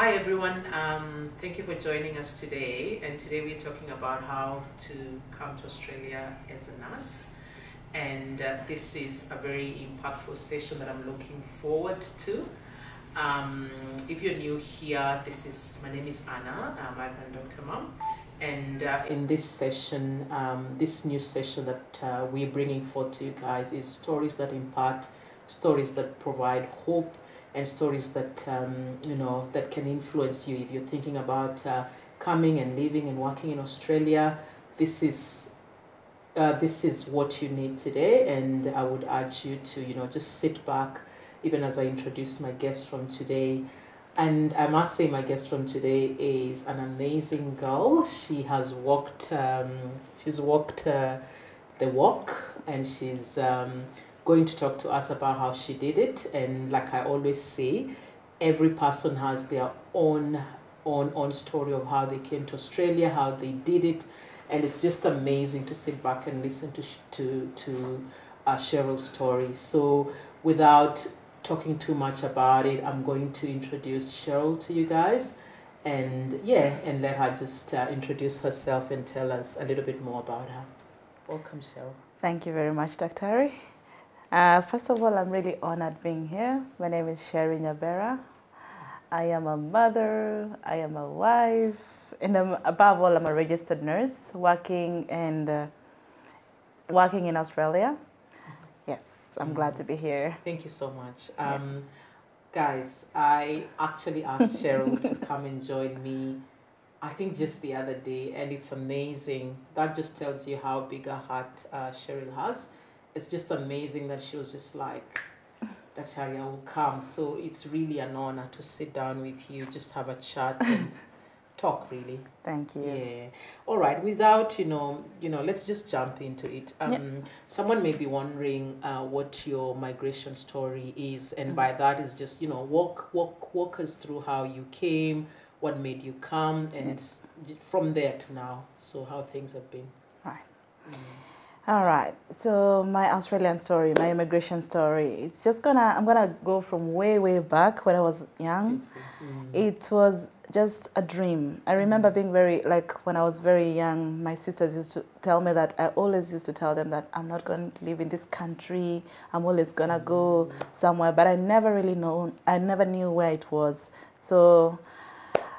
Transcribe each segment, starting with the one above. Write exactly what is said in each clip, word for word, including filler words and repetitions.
Hi everyone, um, thank you for joining us today, and today we're talking about how to come to Australia as a nurse, and uh, this is a very impactful session that I'm looking forward to. Um, if you're new here, this is, my name is Anna, I'm a Doctor Mom, and uh, in this session, um, this new session that uh, we're bringing forth to you guys is stories that impact, stories that provide hope, and stories that um, you know that can influence you if you're thinking about uh, coming and living and working in Australia. This is uh, this is what you need today, and I would urge you to you know just sit back, even as I introduce my guest from today. And I must say, my guest from today is an amazing girl. She has walked um, she's walked uh, the walk, and she's. Um, going to talk to us about how she did it. And like I always say, every person has their own own own story of how they came to Australia, how they did it, and it's just amazing to sit back and listen to to to uh, Cheryl's story. So without talking too much about it, I'm going to introduce Cheryl to you guys, and yeah, and let her just uh, introduce herself and tell us a little bit more about her. Welcome, Cheryl. Thank you very much, Doctor Harry. Uh, first of all, I'm really honored being here. My name is Sherry Nyabera. I am a mother, I am a wife, and I'm, above all, I'm a registered nurse working and uh, working in Australia. Yes, I'm glad to be here. Thank you so much. Um, yeah. Guys, I actually asked Cheryl to come and join me, I think just the other day, and it's amazing. That just tells you how big a heart uh, Cheryl has. It's just amazing that she was just like, Doctor Harry, I will come. So it's really an honor to sit down with you, just have a chat and talk, really. Thank you. Yeah. All right. Without, you know, you know, let's just jump into it. Um, yep. Someone may be wondering uh, what your migration story is. And mm-hmm. by that is just, you know, walk, walk, walk us through how you came, what made you come, and yep. from there to now. So how things have been. Right. Mm. All right, so my Australian story, my immigration story, it's just gonna, I'm gonna go from way, way back when I was young. Mm-hmm. It was just a dream. I remember being very, like when I was very young, my sisters used to tell me that, I always used to tell them that I'm not gonna live in this country, I'm always gonna go somewhere, but I never really know, I never knew where it was. So.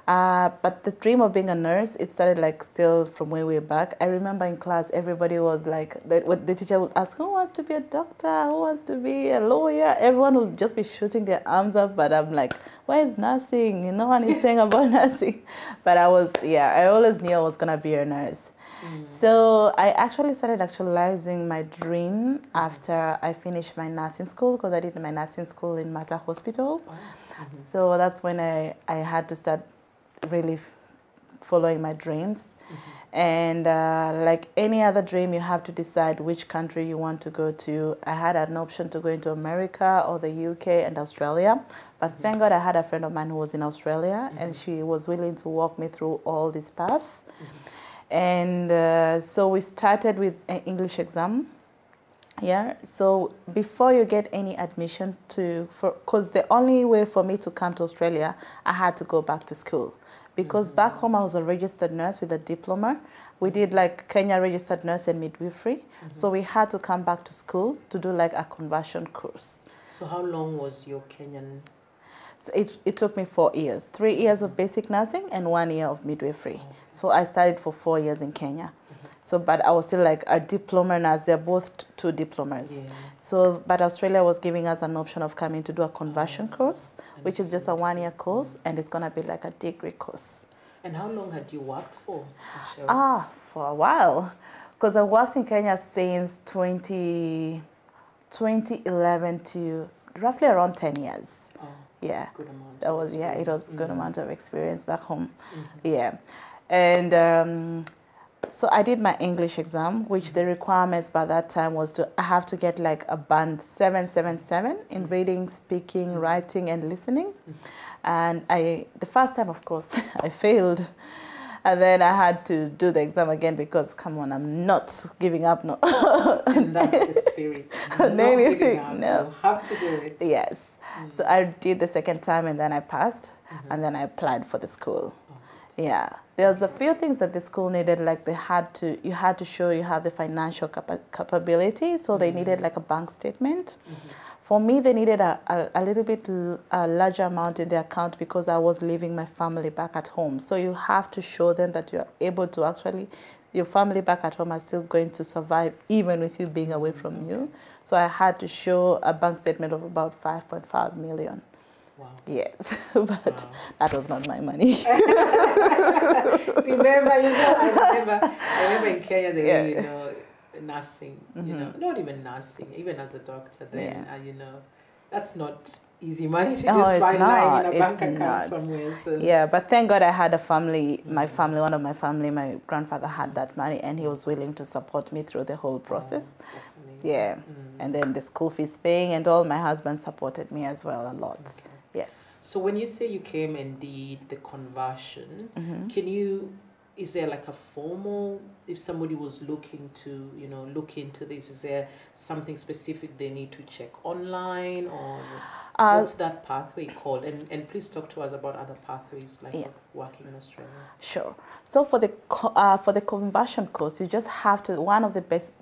Uh, but the dream of being a nurse, it started like still from way, way back. I remember in class, everybody was like, the, the teacher would ask, who wants to be a doctor? Who wants to be a lawyer? Everyone would just be shooting their arms up, but I'm like, where is nursing? You know, no one is saying about nursing. But I was, yeah, I always knew I was going to be a nurse. Mm. So I actually started actualizing my dream after I finished my nursing school, because I did my nursing school in Mata Hospital. Oh. Mm-hmm. So that's when I, I had to start really following my dreams. Mm-hmm. And uh, like any other dream, you have to decide which country you want to go to. I had an option to go into America or the U K and Australia, but mm-hmm. thank God I had a friend of mine who was in Australia, mm-hmm. and she was willing to walk me through all this path. Mm-hmm. And uh, so we started with an English exam. Yeah, so before you get any admission to, for, because the only way for me to come to Australia, I had to go back to school. Because mm-hmm. back home I was a registered nurse with a diploma. We did like Kenya registered nurse and midwifery. Mm-hmm. So we had to come back to school to do like a conversion course. So how long was your Kenyan? So it, it took me four years. Three years of basic nursing and one year of midwifery. Okay. So I studied for four years in Kenya. So, but I was still like a diploma nurse. They're both two diplomas. Yeah. So, but Australia was giving us an option of coming to do a conversion oh, course, which is just a one-year course, yeah. and it's going to be like a degree course. And how long had you worked for? Sure. Ah, for a while. Because I worked in Kenya since twenty, twenty eleven to roughly around ten years. Oh, yeah. Good amount. That was, yeah, it was a good mm-hmm. amount of experience back home. Mm-hmm. Yeah. And... Um, so I did my English exam, which the requirements by that time was to I have to get like a band seven seven seven in reading, speaking, writing, and listening. And I, the first time, of course, I failed. And then I had to do the exam again because, come on, I'm not giving up. No. And that's the spirit. Not giving up. No. You have to do it. Yes. Mm. So I did the second time and then I passed, mm-hmm. and then I applied for the school. Okay. Yeah. There was a few things that the school needed, like they had to, you had to show you have the financial capa capability, so mm-hmm. they needed like a bank statement. Mm-hmm. For me, they needed a, a, a little bit l a larger amount in the account because I was leaving my family back at home. So you have to show them that you're able to actually, your family back at home are still going to survive even with you being away from you. So I had to show a bank statement of about five point five million. Wow. Yes, but wow. that was not my money. Remember, you know, I remember, I remember in Kenya, they, yeah. you know, nursing, mm-hmm. you know, not even nursing, even as a doctor, then, yeah. uh, you know, that's not easy money to just oh, find lying in a bank account not. somewhere. So. Yeah, but thank God I had a family, my family, one of my family, my grandfather had that money and he was willing to support me through the whole process. Oh, yeah, mm. and then the school fees paying and all, my husband supported me as well a lot. Okay. Yes. So when you say you came and did the conversion, mm-hmm. can you, is there like a formal, if somebody was looking to, you know, look into this, is there something specific they need to check online or uh, what's that pathway called? And, and please talk to us about other pathways like yeah. working in Australia. Sure. So for the uh, for the conversion course, you just have to, one of the best,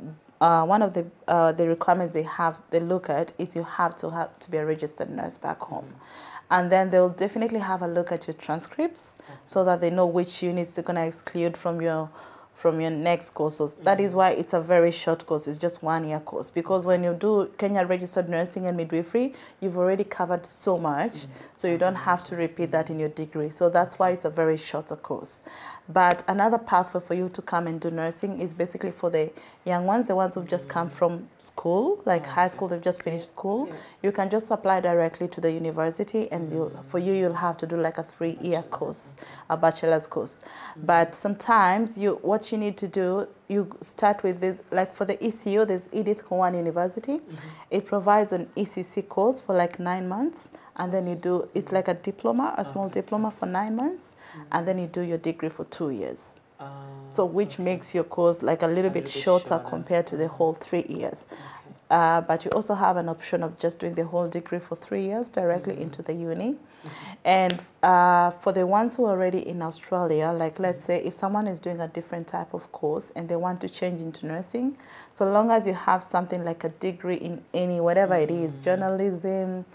uh, one of the uh, the requirements they have, they look at is you have to have to be a registered nurse back home. Mm-hmm. And then they'll definitely have a look at your transcripts okay. so that they know which units they're going to exclude from your from your next course. So mm-hmm. that is why it's a very short course. It's just one year course. Because when you do Kenya Registered Nursing and Midwifery, you've already covered so much. Mm-hmm. So you don't have to repeat that in your degree. So that's why it's a very shorter course. But another pathway for you to come and do nursing is basically for the young ones, the ones who've just come from school, like okay. high school, they've just finished school. Yeah. You can just apply directly to the university and you, for you, you'll have to do like a three-year course, a bachelor's course. Mm-hmm. But sometimes you, what you need to do, you start with this, like for the E C U, there's Edith Cowan University. Mm-hmm. It provides an E C C course for like nine months. And then you do, it's like a diploma, a small okay. diploma for nine months. Mm-hmm. And then you do your degree for two years. Uh, so which okay. makes your course like a little, a bit, little shorter bit shorter compared to the whole three years. Okay. Uh, but you also have an option of just doing the whole degree for three years directly mm-hmm. into the uni. Mm-hmm. And uh, for the ones who are already in Australia, like let's say if someone is doing a different type of course and they want to change into nursing, so long as you have something like a degree in any, whatever mm-hmm. it is, journalism,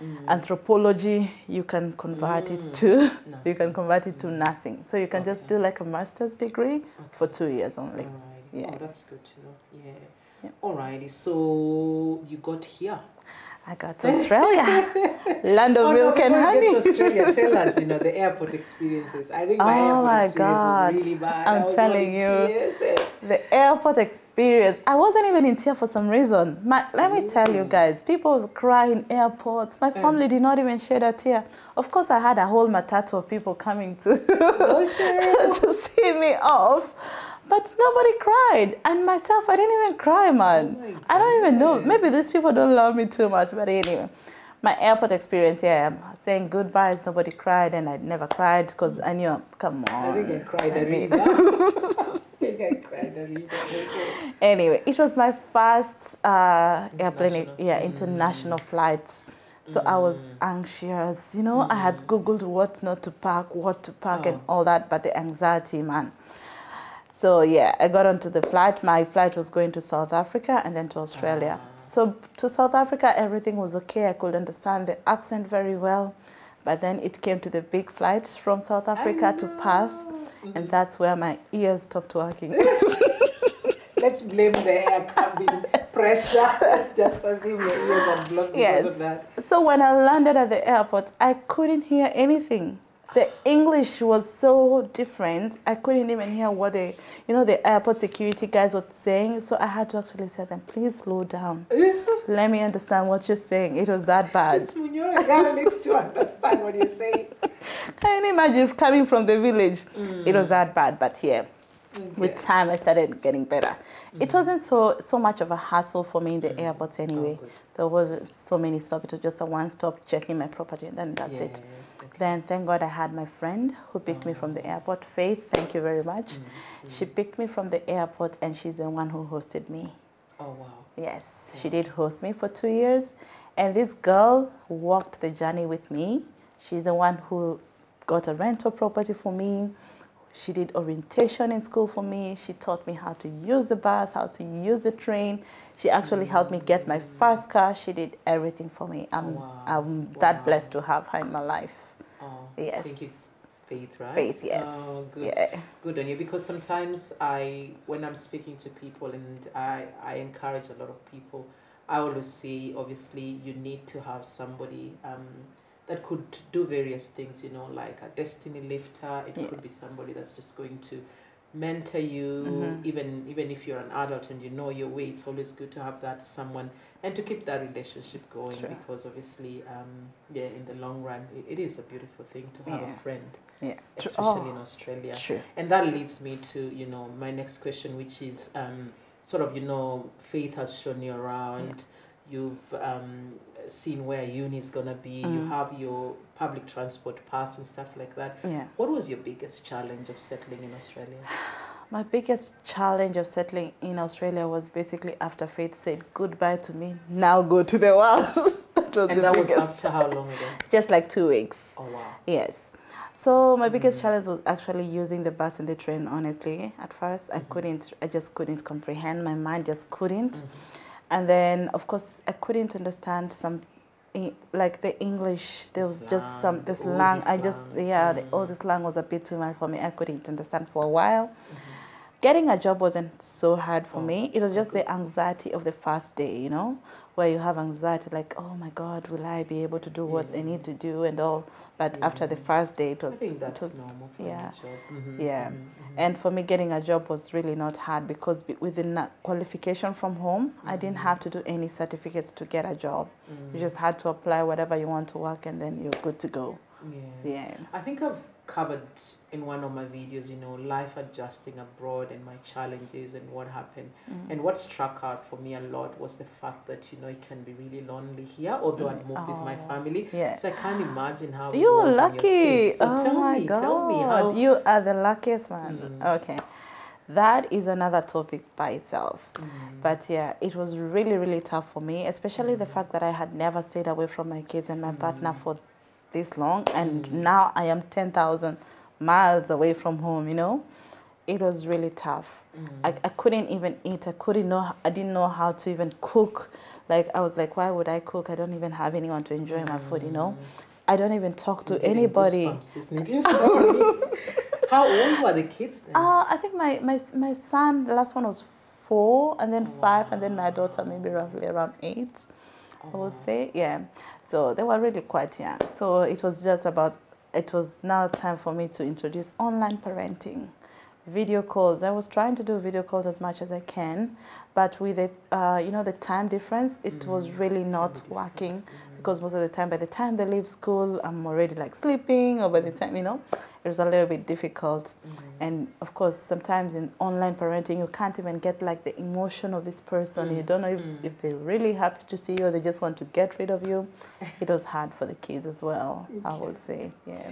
Mm. anthropology, you can convert mm. it to no. you can convert it to nursing. So you can okay. just do like a master's degree okay. for two years only. All right. Yeah. Oh, that's good to know. Yeah. yeah. Alrighty. So you got here. I got to Australia, land of oh, milk no, and honey. Get to Australia, tell us, you know, the airport experiences. I think my oh airport my experience God. was really bad. I'm I was telling you, tears. the airport experience. I wasn't even in tears for some reason. My, let me Ooh. tell you guys, people cry in airports. My family mm. did not even shed a tear. Of course, I had a whole matatu of people coming to oh, to see me off. But nobody cried, and myself, I didn't even cry, man. Oh I don't even know. Maybe these people don't love me too much, but anyway. My airport experience, yeah, I'm saying goodbyes, nobody cried, and I never cried because I knew, come on. I think I cried a reader. I think I cried a reader. Anyway, it was my first uh, airplane, yeah, international mm. flight. So I was anxious, you know, mm. I had Googled what not to pack, what to pack, oh. and all that, but the anxiety, man. So yeah, I got onto the flight. My flight was going to South Africa and then to Australia. Ah. So to South Africa, everything was okay. I could understand the accent very well. But then it came to the big flight from South Africa to Perth. Mm-hmm. And that's where my ears stopped working. Let's blame the air cabin pressure. Let's just assume your ears are blocked because of that. So when I landed at the airport, I couldn't hear anything. The English was so different. I couldn't even hear what the, you know, the airport security guys were saying. So I had to actually tell them, please slow down. Let me understand what you're saying. It was that bad. When you're a guy needs to understand what you're saying. Can you imagine coming from the village? Mm. It was that bad. But yeah, okay. with time I started getting better. Mm. It wasn't so so much of a hassle for me in the mm. airport anyway. Oh, there wasn't so many stops. It was just a one-stop checking my property, and then that's yeah. it. Then, thank God, I had my friend who picked oh. me from the airport, Faith, thank you very much. Mm-hmm. She picked me from the airport, and she's the one who hosted me. Oh, wow. Yes, yeah. she did host me for two years. And this girl walked the journey with me. She's the one who got a rental property for me. She did orientation in school for me. She taught me how to use the bus, how to use the train. She actually helped me get my first car. She did everything for me. I'm, wow. I'm that wow. blessed to have her in my life. Oh, yes. Thank you. Faith, right? Faith, yes. Oh, good. Yeah. Good on you. Because sometimes I, when I'm speaking to people and I, I encourage a lot of people, I always say, obviously, you need to have somebody um, that could do various things, you know, like a destiny lifter. It yeah. could be somebody that's just going to mentor you, mm-hmm. even even if you're an adult and you know your way. It's always good to have that someone and to keep that relationship going, sure. because obviously, um, yeah, in the long run, it, it is a beautiful thing to have yeah. a friend, yeah. especially oh. in Australia. True. And that leads me to, you know, my next question, which is um, sort of, you know, Faith has shown you around, yeah. you've um, seen where uni is going to be, mm. you have your public transport pass and stuff like that. Yeah. What was your biggest challenge of settling in Australia? My biggest challenge of settling in Australia was basically after Faith said goodbye to me, now go to the world. That was and the that biggest. was after how long ago? Just like two weeks. Oh, wow. Yes. So my biggest mm. challenge was actually using the bus and the train, honestly. At first, I mm-hmm. couldn't, I just couldn't comprehend. My mind just couldn't. Mm-hmm. And then, of course, I couldn't understand some, like the English, there was slang. just some, the slang, I just, yeah, mm. the, all the slang was a bit too much for me. I couldn't understand for a while. Mm-hmm. Getting a job wasn't so hard for oh, me. It was just good. the anxiety of the first day, you know, where you have anxiety, like, oh my God, will I be able to do what yeah. I need to do and all. But yeah. after the first day, it was, I think that's it was normal for yeah, a job. Mm-hmm. yeah. Mm-hmm. And for me, getting a job was really not hard because within that qualification from home, mm-hmm. I didn't have to do any certificates to get a job. Mm-hmm. You just had to apply whatever you want to work, and then you're good to go. Yeah. yeah. I think I've covered in one of my videos, you know, life adjusting abroad and my challenges and what happened. Mm. And what struck out for me a lot was the fact that, you know, it can be really lonely here, although mm. I'd moved oh. with my family. Yeah. So I can't imagine how you were lucky. So oh tell my me, God. tell me how you are the luckiest man. Mm. Okay. That is another topic by itself. Mm. But yeah, it was really, really tough for me, especially mm. the fact that I had never stayed away from my kids and my mm. partner for this long, and mm. now I am ten thousand miles away from home, you know. It was really tough. Mm. I, I couldn't even eat. I couldn't know, I didn't know how to even cook. Like, I was like, why would I cook? I don't even have anyone to enjoy my food, you know. I don't even talk to anybody. How old were the kids then? Uh, I think my, my, my son, the last one was four, and then wow. five, and then my daughter maybe roughly around eight. I would say, yeah. So they were really quite young. So it was just about, it was now time for me to introduce online parenting, video calls. I was trying to do video calls as much as I can, but with it, uh, you know, the time difference, it mm-hmm. was really not working mm-hmm. because most of the time, by the time they leave school, I'm already like sleeping, or by the time, you know, it was a little bit difficult. Mm-hmm. And of course, sometimes in online parenting, you can't even get like the emotion of this person. Mm-hmm. You don't know if, mm-hmm. if they're really happy to see you or they just want to get rid of you. It was hard for the kids as well, okay. I would say, yeah.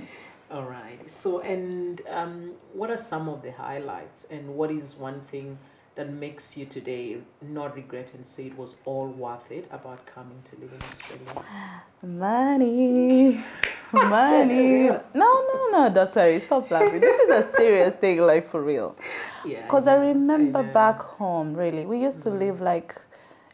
All right. So, and um, what are some of the highlights, and what is one thing that makes you today not regret and say it was all worth it about coming to live in Australia? Money. Money. No, no, no, Doctor, stop laughing. This is a serious thing, like, for real. Yeah. Because I, I remember I back home, really, we used to mm-hmm. live, like,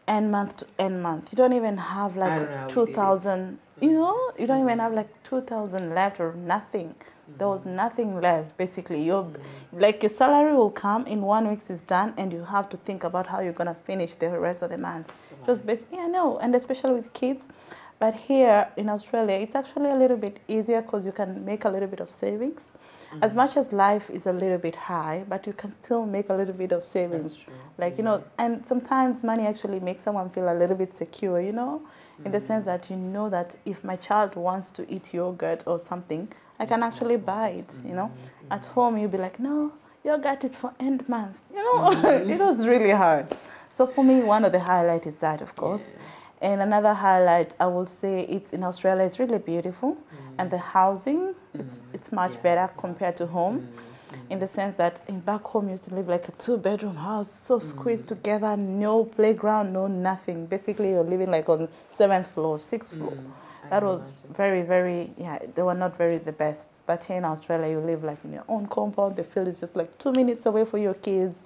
end month to end month. You don't even have, like, two thousand... You know, you don't mm-hmm. even have like two thousand left or nothing. Mm-hmm. There was nothing left, basically. Your, mm-hmm. like your salary will come in one week, it's done, and you have to think about how you're going to finish the rest of the month. Just basically, yeah, no, and especially with kids. But here in Australia, it's actually a little bit easier because you can make a little bit of savings. Mm-hmm. As much as life is a little bit high, but you can still make a little bit of savings. That's true. Like, yeah. you know, and sometimes money actually makes someone feel a little bit secure, you know? In the sense that you know that if my child wants to eat yogurt or something, I can actually buy it, you know. Mm-hmm. At home, you'll be like, no, yogurt is for end month, you know. Mm-hmm. It was really hard. So for me, one of the highlights is that, of course. Yeah. And another highlight, I would say, it's in Australia, it's really beautiful. Mm-hmm. And the housing, mm-hmm. it's, it's much yeah, better compared to home. Mm-hmm. in the sense that in back home you used to live like a two-bedroom house, so squeezed mm. together, no playground, no nothing. Basically, you're living like on seventh floor, sixth mm. floor. That was very, very, yeah, they were not very the best. But here in Australia, you live like in your own compound. The field is just like two minutes away for your kids.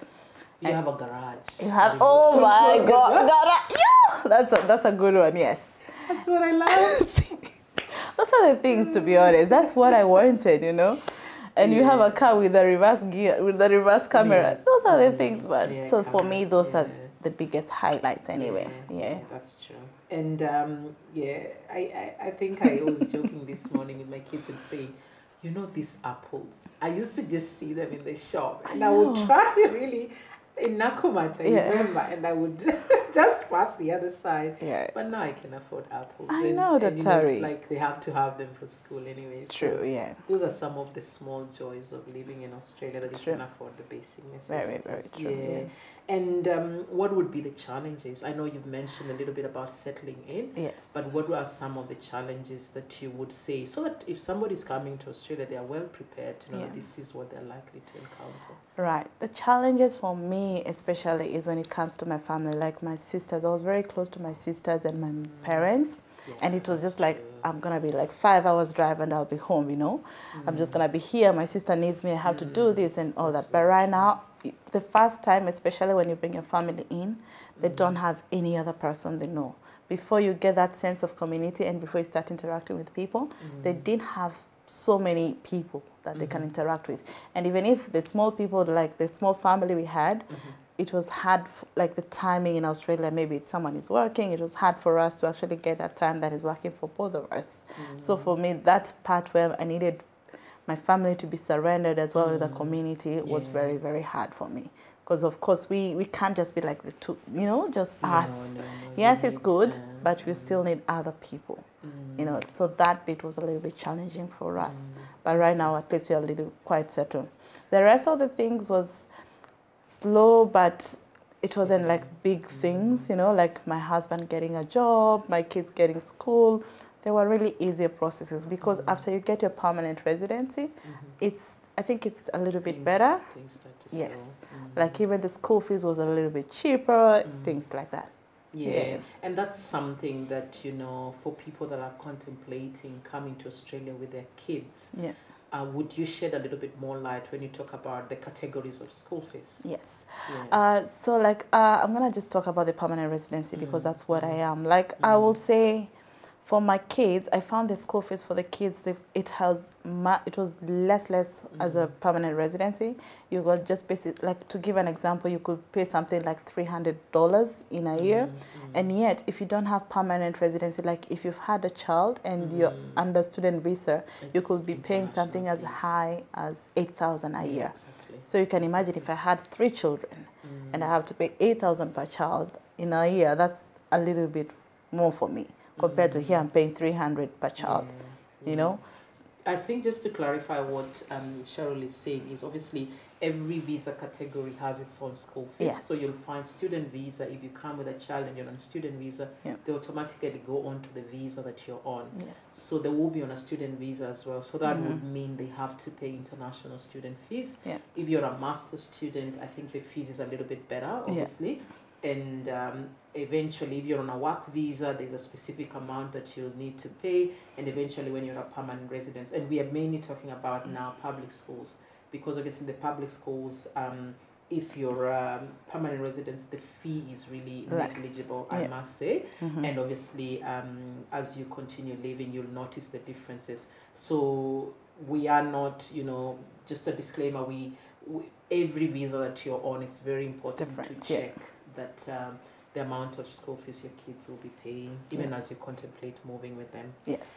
You and have a garage. You have, oh my God, garage. Yeah! That's a, that's a good one, yes. That's what I love. Those are the things, to be honest. That's what I wanted, you know. And yeah. you have a car with a reverse gear, with the reverse camera. Yes. Those are the things, but yeah, so for me, those yeah. are the biggest highlights, anyway. Yeah, yeah. yeah that's true. And um, yeah, I, I, I think I was joking this morning with my kids and saying, you know, these apples. I used to just see them in the shop, and I, I would try really in Nakumatt. I yeah. remember, and I would just pass the other side. Yeah. But now I can afford apples. I and, know that, Tari. You know, like they have to have them for school anyway. True. So yeah. Those are some of the small joys of living in Australia that true. You can afford the basic necessities. Very, very true. Yeah. yeah. And um, what would be the challenges? I know you've mentioned a little bit about settling in. Yes. But what are some of the challenges that you would say so that if somebody's coming to Australia, they are well prepared to know yeah. that this is what they're likely to encounter? Right. The challenges for me especially is when it comes to my family, like my sisters. I was very close to my sisters and my mm. parents. Yeah, and it was just like, true. I'm going to be like five hours drive and I'll be home, you know. Mm. I'm just going to be here. My sister needs me. I have mm. to do this and all that's that. But right now, the first time, especially when you bring your family in, they mm. don't have any other person they know. Before you get that sense of community and before you start interacting with people, mm. they didn't have so many people that mm-hmm. they can interact with. And even if the small people, like the small family we had, mm-hmm. it was hard, like the timing in Australia, maybe it's someone is working, it was hard for us to actually get that time that is working for both of us. Mm-hmm. So for me, that part where I needed my family to be surrendered as well mm. with the community yeah. was very, very hard for me. Because, of course, we, we can't just be like the two, you know, just no, us. No, no, yes, it's good, to. But we still need other people, mm. you know. So that bit was a little bit challenging for us. Mm. But right now, at least we are a little quite settled. The rest of the things was slow, but it wasn't like big mm. things, you know, like my husband getting a job, my kids getting school. They were really easier processes because mm-hmm. after you get your permanent residency, mm-hmm. it's I think it's a little bit things, better. Things yes, mm-hmm. like even the school fees was a little bit cheaper, mm-hmm. things like that. Yeah. yeah, and that's something that, you know, for people that are contemplating coming to Australia with their kids. Yeah. Uh, would you shed a little bit more light when you talk about the categories of school fees? Yes. Yeah. Uh, so like uh, I'm gonna just talk about the permanent residency because mm-hmm. that's what I am. Like mm-hmm. I will say. For my kids, I found the school fees for the kids, it has it was less, less mm-hmm. as a permanent residency. You got just basic, like to give an example, you could pay something like three hundred dollars in a year. Mm-hmm. And yet, if you don't have permanent residency, like if you've had a child and mm-hmm. you're under student visa, it's you could be paying something as high as eight thousand dollars a year. Yeah, exactly. So you can imagine if I had three children mm-hmm. and I have to pay eight thousand dollars per child in a year, that's a little bit more for me. Compared to here, I'm paying three hundred per child, yeah, you yeah. know? I think just to clarify what um, Cheryl is saying is obviously every visa category has its own school fees. Yes. So you'll find student visa, if you come with a child and you're on student visa, yeah. they automatically go on to the visa that you're on. Yes. So they will be on a student visa as well. So that mm-hmm. would mean they have to pay international student fees. Yeah. If you're a master's student, I think the fees is a little bit better, obviously. Yeah. And um, eventually, if you're on a work visa, there's a specific amount that you'll need to pay. And eventually, when you're a permanent resident, and we are mainly talking about now public schools, because obviously the public schools, um, if you're a um, permanent resident, the fee is really less. Negligible, yeah. I must say. Mm-hmm. And obviously, um, as you continue living, you'll notice the differences. So we are not, you know, just a disclaimer, we, we every visa that you're on, it's very important Different, to check. Yeah. that um, the amount of school fees your kids will be paying, even yeah. as you contemplate moving with them. Yes.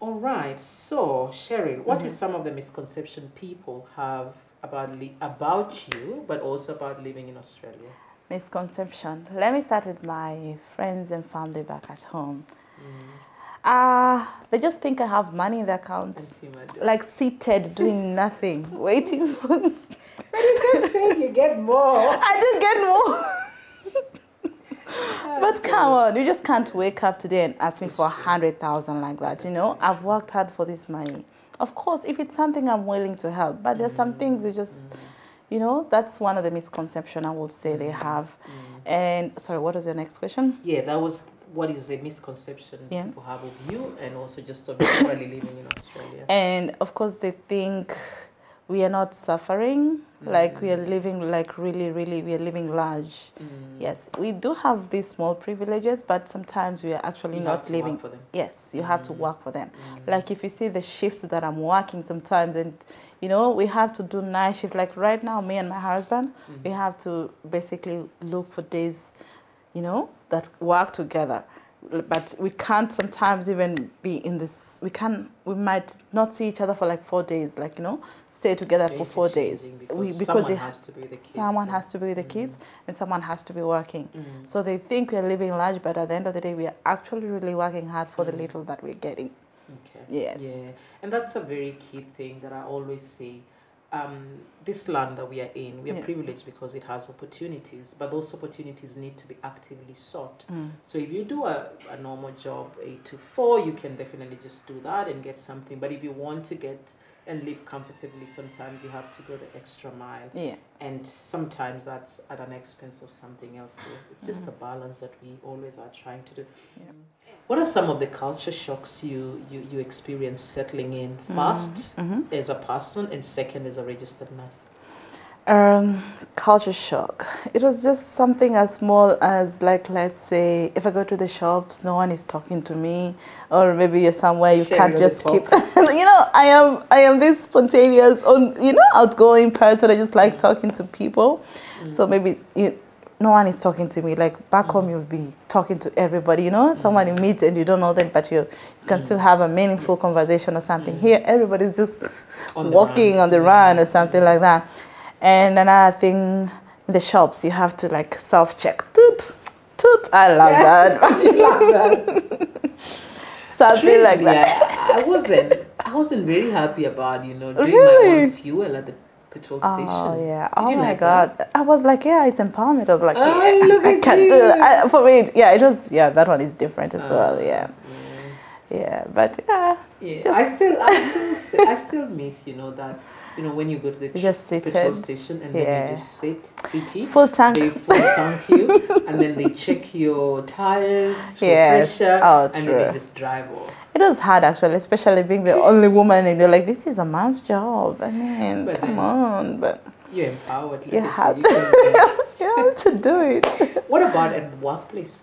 All right. So, Sherry, what mm-hmm. is some of the misconception people have about, li about you, but also about living in Australia? Misconception. Let me start with my friends and family back at home. Mm. Uh, they just think I have money in the account, like seated, doing nothing, waiting for... But you just say you get more. I do get more. But come on, you just can't wake up today and ask me for a hundred thousand like that, you know. I've worked hard for this money. Of course, if it's something I'm willing to help, but there's some things you just, you know, that's one of the misconceptions I would say they have. Mm. And sorry, what was your next question? Yeah, that was what is the misconception yeah. people have of you, and also just of really living in Australia. And of course, they think we are not suffering, mm. like we are living, like really, really, we are living large. Mm. Yes, we do have these small privileges, but sometimes we are actually you not living. Work for them. Yes, you have mm. to work for them. Mm. Like if you see the shifts that I'm working sometimes, and you know, we have to do night shift. Like right now, me and my husband, mm. we have to basically look for days, you know, that work together. But we can't sometimes even be in this, we can, we might not see each other for like four days, like, you know, stay together for four days. Because, we, because someone, it, has to be the kids, someone so. has to be with the mm-hmm. kids and someone has to be working. Mm-hmm. So they think we're living large, but at the end of the day, we are actually really working hard for mm-hmm. the little that we're getting. Okay. Yes. Yeah. And that's a very key thing that I always say. Um, this land that we are in, we are yeah. privileged because it has opportunities, but those opportunities need to be actively sought. Mm. So if you do a, a normal job, eight to four, you can definitely just do that and get something. But if you want to get and live comfortably, sometimes you have to go the extra mile. Yeah. And sometimes that's at an expense of something else. So it's just mm-hmm. the balance that we always are trying to do. Yeah. What are some of the culture shocks you, you, you experience settling in first mm-hmm. as a person and second as a registered nurse? Um, culture shock. It was just something as small as like, let's say, if I go to the shops, no one is talking to me, or maybe you're somewhere you Sherry can't just keep. You know, I am I am this spontaneous, on you know, outgoing person. I just like talking to people, mm. so maybe you. No one is talking to me. Like back mm. home, you'll be talking to everybody, you know? Mm. Someone you meet and you don't know them, but you, you can mm. still have a meaningful conversation or something. Mm. Here, everybody's just on walking the on the run or something like that. And another thing, in the shops, you have to like self-check. Toot, toot. I love yeah. that. I love that. Something Truly, like that. I wasn't, I wasn't very happy about, you know, doing really? my own fuel at the petrol station. Oh yeah! Did oh you my like god! That? I was like, yeah, it's empowerment. I was like, oh, yeah, look I at can't you. do I, for me, yeah, it was. Yeah, that one is different as oh, well. Yeah, yeah, yeah, but yeah, yeah. Just I still, I still, I still miss, you know, that. You know, when you go to the just petrol station and yeah. then you just sit, P T, full tank, they full tank you, and then they check your tires, for yes. pressure, oh, and then they just drive off. It was hard actually, especially being the only woman, and you're like, this is a man's job. I mean, but come then, on, but you're empowered. You have to, you have to do it. What about at workplace?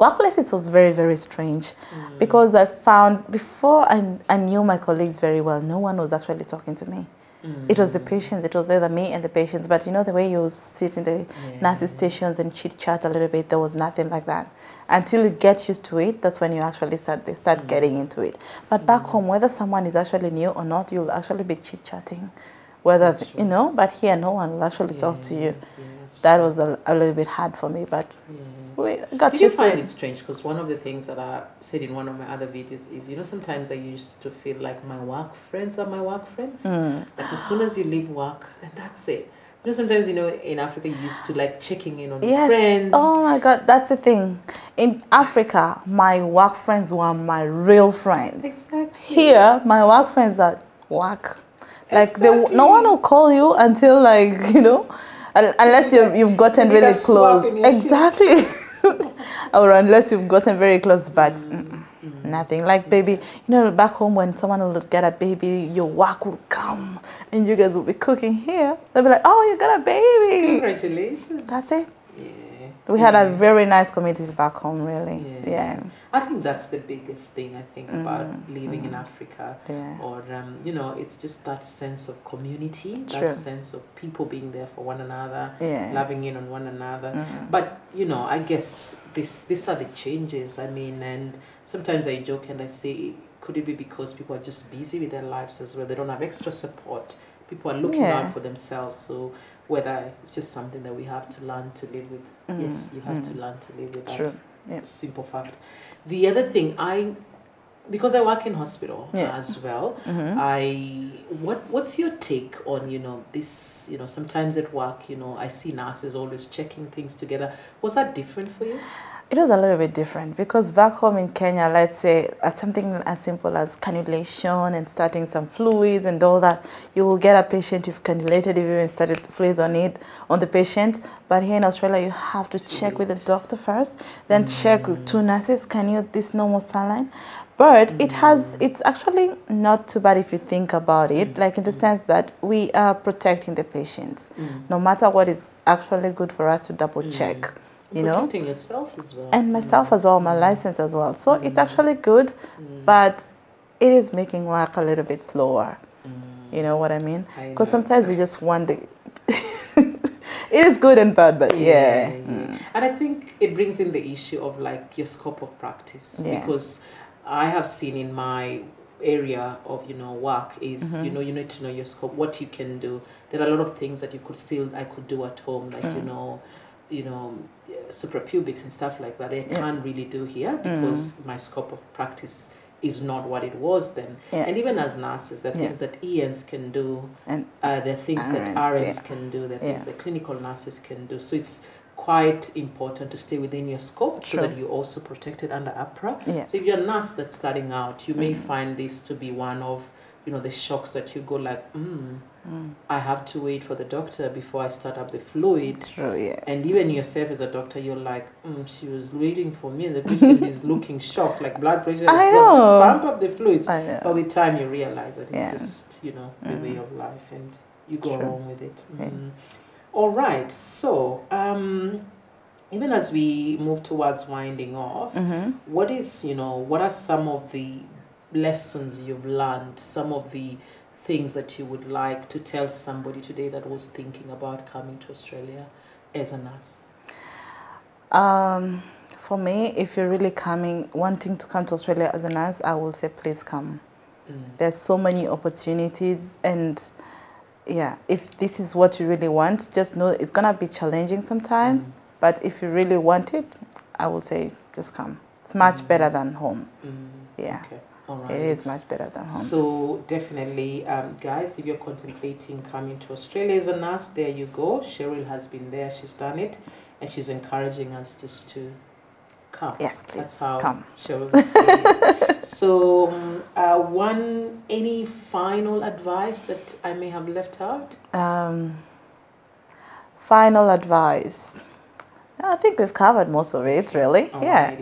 Workplace, it was very, very strange mm. because I found before I, I knew my colleagues very well, no one was actually talking to me. Mm. It was the patients, it was either me and the patients, but you know the way you sit in the yeah. nurses stations and chit-chat a little bit, there was nothing like that. Until you get used to it, that's when you actually start, they start mm. getting into it. But mm. back home, whether someone is actually new or not, you'll actually be chit-chatting, whether, the, you know, but here no one will actually yeah. talk to you. Yeah, that was a, a little bit hard for me, but... Yeah. We got Did you find it strange? Because one of the things that I said in one of my other videos is, you know, sometimes I used to feel like my work friends are my work friends. Mm. Like as soon as you leave work, and that's it. You know, sometimes, you know, in Africa, you used to like checking in on yes. your friends. Oh my God, that's the thing. In Africa, my work friends were my real friends. Exactly. Here, my work friends are work. Like exactly. they, no one will call you until like, you know. Unless you've, you've gotten you really close. Exactly. Or unless you've gotten very close, but mm, mm, nothing. Like, baby, you know, back home when someone will get a baby, your work will come and you guys will be cooking here. They'll be like, oh, you got a baby. Congratulations. That's it. Yeah. We had yeah. a very nice community back home, really. Yeah. yeah. I think that's the biggest thing I think mm, about living mm, in Africa. Yeah. Or, um, you know, it's just that sense of community, True. that sense of people being there for one another, yeah. loving in on one another. Mm. But, you know, I guess this, these are the changes, I mean, and sometimes I joke and I say, could it be because people are just busy with their lives as well? They don't have extra support. People are looking yeah. out for themselves, so... Whether it's just something that we have to learn to live with. Mm. Yes, you have mm. to learn to live with that. True. Yeah. Simple fact. The other thing, I, because I work in hospital yeah. as well, mm-hmm. I, what, what's your take on, you know, this, you know, sometimes at work, you know, I see nurses always checking things together. Was that different for you? It was a little bit different because back home in Kenya, let's say at something as simple as cannulation and starting some fluids and all that, you will get a patient you've cannulated if you even started fluids on it on the patient. But here in Australia, you have to check with the doctor first, then check with two nurses, can you this normal saline? But it has, it's actually not too bad if you think about it, like in the sense that we are protecting the patients. Mm. No matter what, it's actually good for us to double check. Mm. You know? Protecting yourself as well. And myself mm. as well, my license as well. So mm. it's actually good, mm. but it is making work a little bit slower. Mm. You know what I mean? Because sometimes you just want the... It is good and bad, but yeah. yeah. Mm. And I think it brings in the issue of like your scope of practice. Yeah. Because I have seen in my area of, you know, work is, mm-hmm. you know, you need to know your scope, what you can do. There are a lot of things that you could still, I could do at home, like, mm. you know, you know, suprapubics and stuff like that. I yeah. can't really do here because mm. my scope of practice is not what it was then. Yeah. And even as nurses, the things yeah. that E Ns can do, and uh, the things that R Ns yeah. can do, the things yeah. that clinical nurses can do. So it's quite important to stay within your scope True. So that you're also protected under APRA. Yeah. So if you're a nurse that's starting out, you may mm. find this to be one of, you know, the shocks that you go like, mm, mm. I have to wait for the doctor before I start up the fluid. True, yeah. And even yourself as a doctor, you're like, mm, she was waiting for me. The patient is looking shocked, like blood pressure. I know. Just pump up the fluids. I know. But with time, you realize that it's yeah. just, you know, the mm. way of life and you go True. Along with it. Mm. Yeah. All right, so um, even as we move towards winding off, mm-hmm. what is, you know, what are some of the lessons you've learned, some of the things that you would like to tell somebody today that was thinking about coming to Australia as a nurse? Um, for me, if you're really coming, wanting to come to Australia as a nurse, I will say please come. Mm. There's so many opportunities and... Yeah, if this is what you really want, just know it's going to be challenging sometimes. Mm. But if you really want it, I would say just come. It's much mm. better than home. Mm. Yeah, okay. All right. It is much better than home. So definitely, um, guys, if you're contemplating coming to Australia as a nurse, there you go. Cheryl has been there. She's done it. And she's encouraging us just to come. Yes, please. That's how come. Cheryl was saying. So, um, uh, one, any final advice that I may have left out? Um, final advice. I think we've covered most of it, really. Oh, yeah.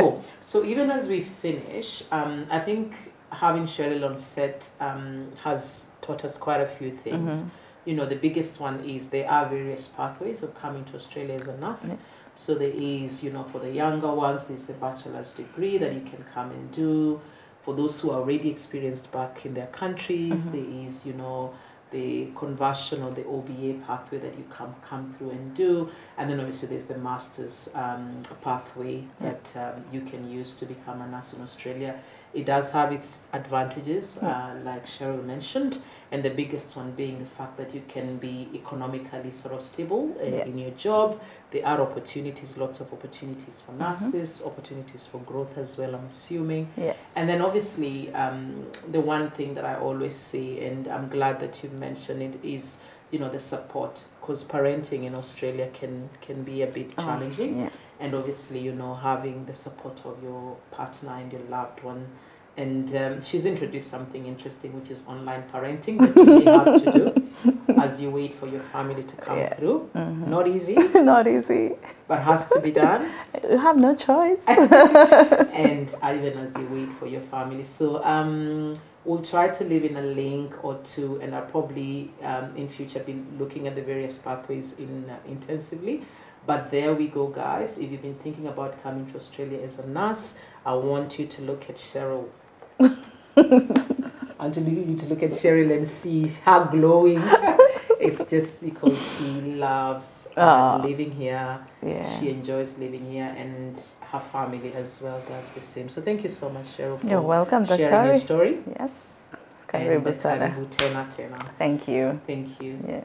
Cool. So, even as we finish, um, I think having Cheryl on set um, has taught us quite a few things. Mm-hmm. You know, the biggest one is there are various pathways of coming to Australia as a nurse. Yeah. So there is, you know, for the younger ones, there's the bachelor's degree that you can come and do. For those who are already experienced back in their countries, mm-hmm. there is, you know, the conversion or the O B A pathway that you come, come through and do. And then obviously there's the master's um, pathway that um, you can use to become a nurse in Australia. It does have its advantages, uh, like Cheryl mentioned, and the biggest one being the fact that you can be economically sort of stable in, yeah. in your job. There are opportunities, lots of opportunities for nurses, mm-hmm. opportunities for growth as well, I'm assuming. Yes. And then obviously, um, the one thing that I always say, and I'm glad that you mentioned it, is, you know, the support, because parenting in Australia can, can be a bit challenging. Oh, yeah. And obviously, you know, having the support of your partner and your loved one. And um, she's introduced something interesting, which is online parenting that you may have to do as you wait for your family to come yeah. through. Mm-hmm. Not easy. Not easy. But has to be done. You have no choice. And even as you wait for your family. So um, we'll try to leave in a link or two, and I'll probably um, in future be looking at the various pathways in uh, intensively. But there we go, guys. If you've been thinking about coming to Australia as a nurse, I want you to look at Cheryl. I want you to look at Cheryl and see her glowing. It's just because she loves uh, oh, living here. Yeah. She enjoys living here, and her family as well does the same. So thank you so much, Cheryl, for You're welcome, sharing Doctor your story. Yes. Karibu sana. Thank you. Thank you. Yeah.